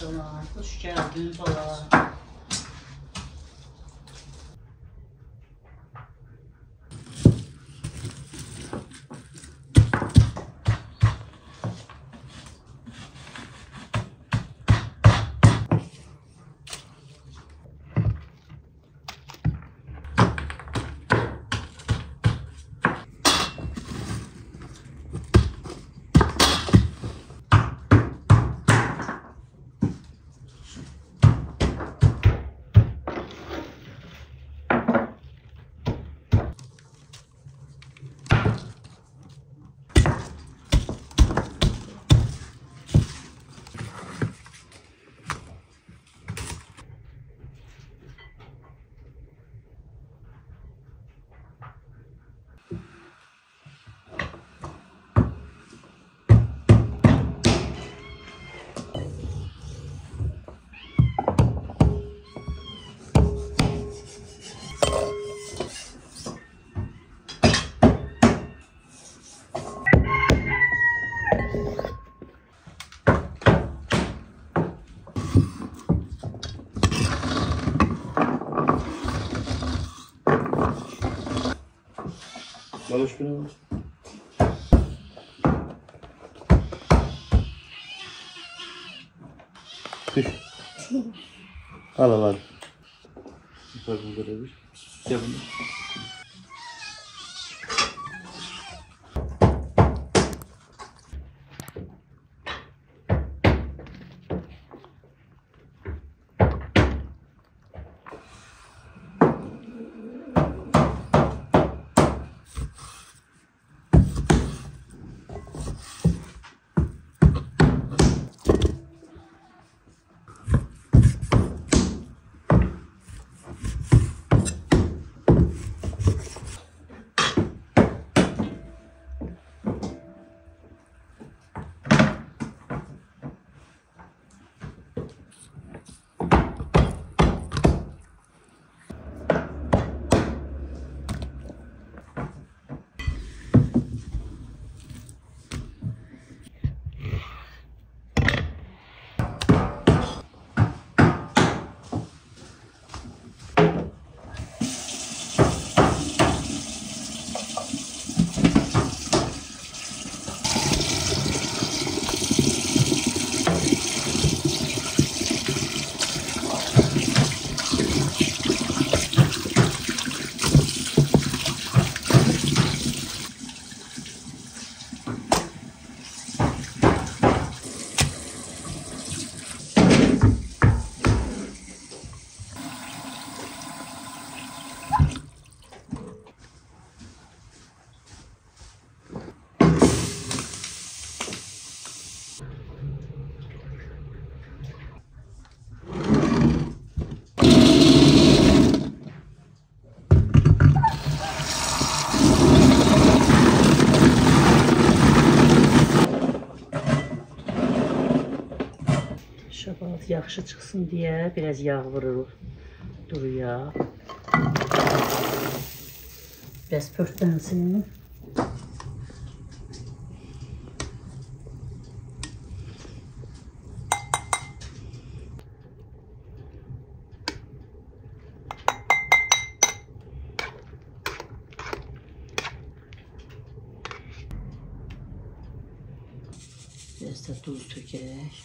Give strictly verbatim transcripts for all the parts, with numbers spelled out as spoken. balalar, xoş gəldiniz balalar. Balık günü var. Düş. Al al al. Bakın böyle bir. Gel bunu. Şabalat yaxşı çıxsın diye biraz yağ vururuz duruya. Biraz pörtlənsin. Biraz da tuz tökərək.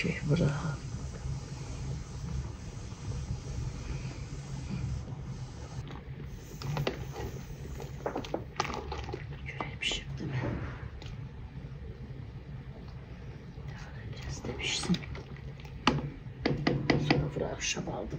觉不是很。Şöyle biraz da pişsin. Sonra bırakışa aldım.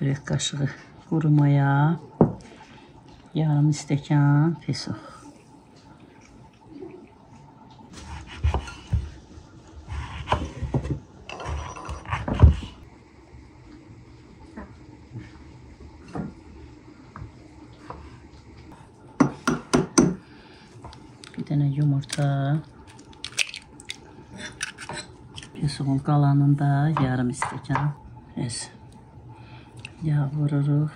Bir kaşığı quru maya, yarım stəkan peso. Bir dənə yumurta. Pesoğun qalanında yarım stəkan peso. Yağ vururuz.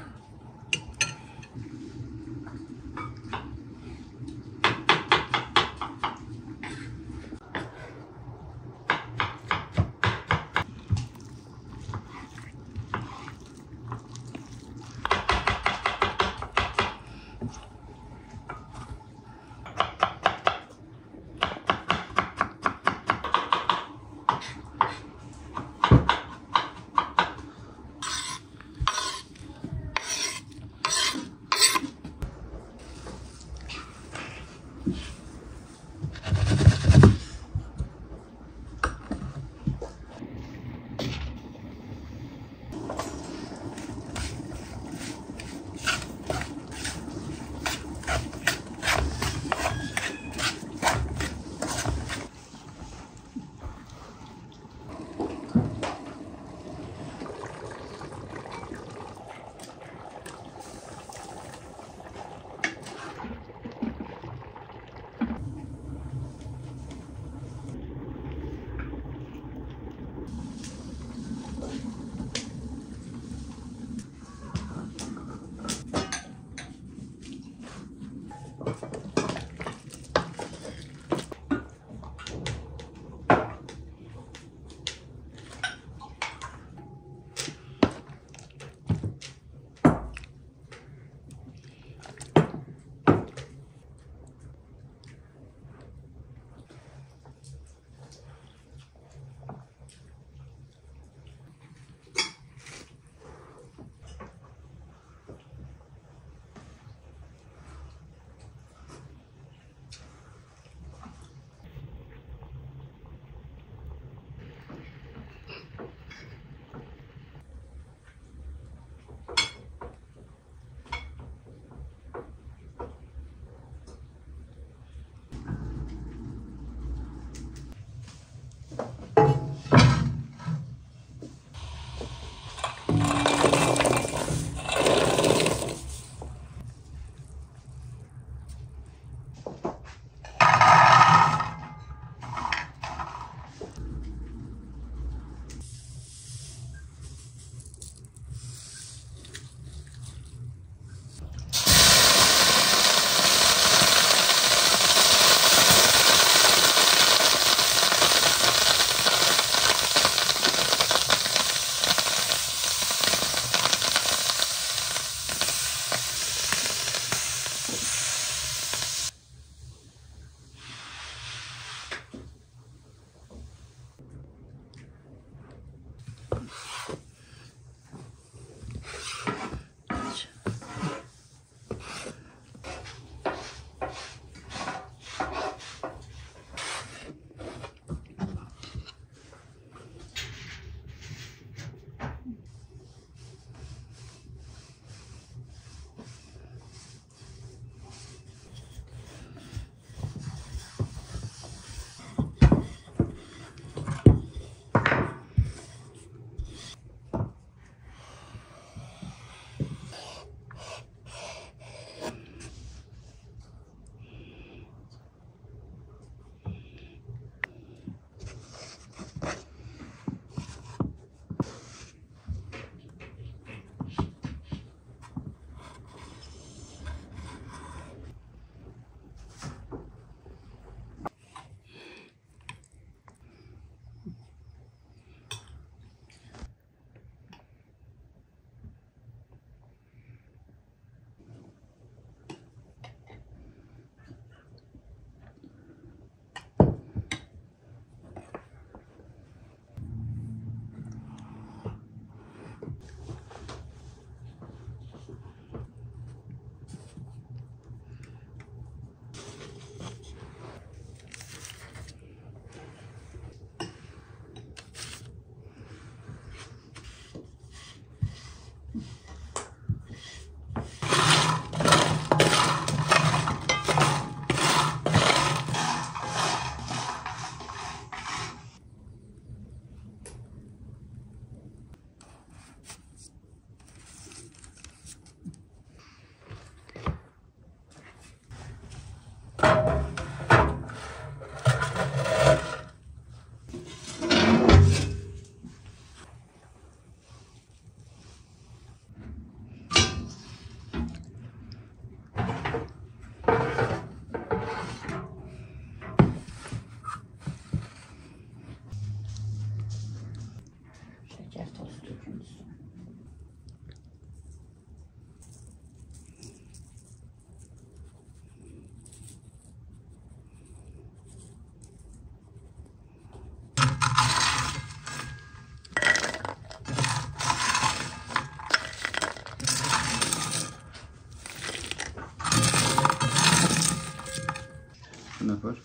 pepper.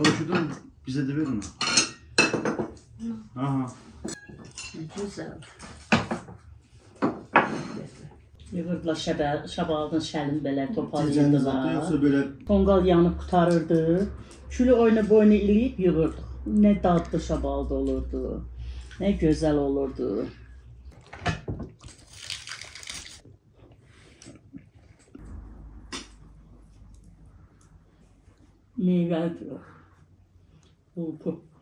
O şuradan bize de ver onu. Aha. Güzel. Yığırdılar şəbə, şəbalın şəlini belə toparlayırdılar. Yoxsa belə tonqal yanıb qutarırdı. Külü oyna boyna eləyib yığırdıq. Nə dadlı şəbalda olurdu. Nə gözəl olurdu. Meyvədir. Oldu.